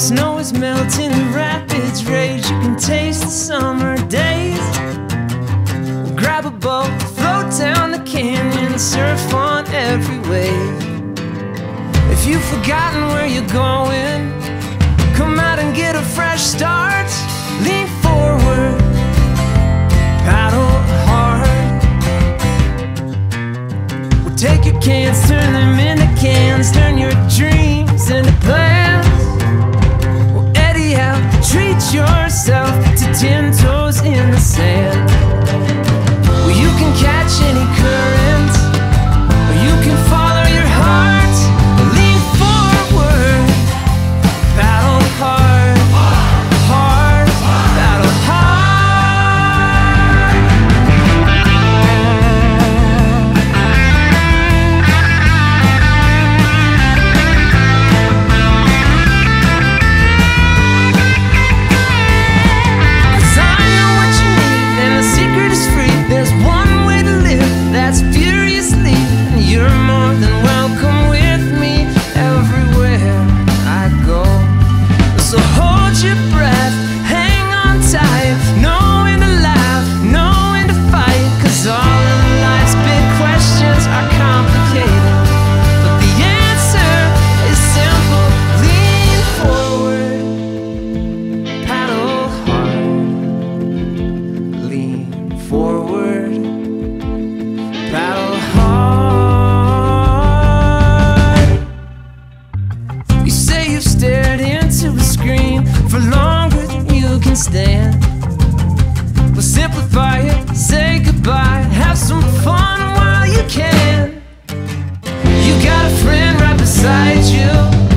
snow is melting, the rapids rage. You can taste the summer days. We'll grab a boat, float down the canyon, surf on every wave. If you've forgotten where you're going, come out and get a fresh start. Lean forward, paddle hard. We'll take your cans, turn them into cans, turn your dreams into plans. We'll eddy out, treat yourself to 10 toes in the sand. Well, you can catch any current, or you can follow your heart. Stand. We'll simplify it, say goodbye, have some fun while you can. You got a friend right beside you.